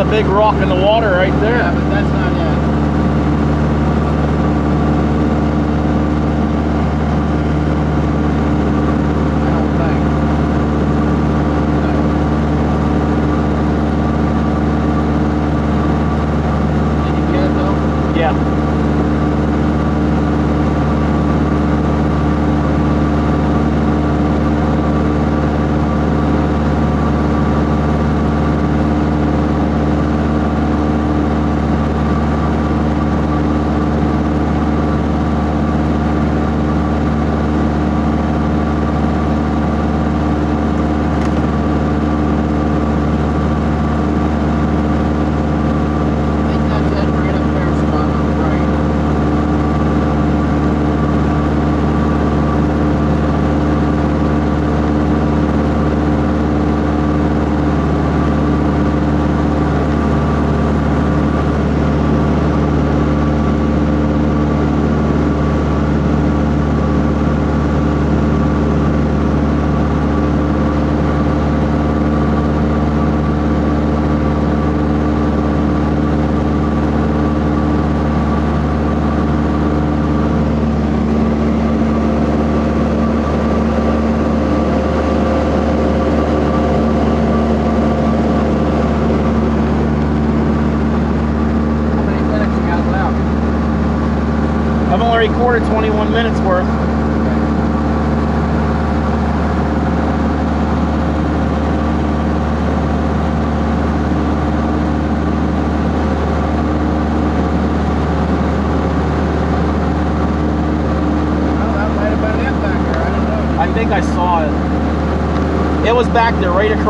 a big rock in the water right there. Yeah, but that's not it. I've only recorded 21 minutes worth. Well, that might have been it back there. I don't know. I think I saw it. It was back there right across.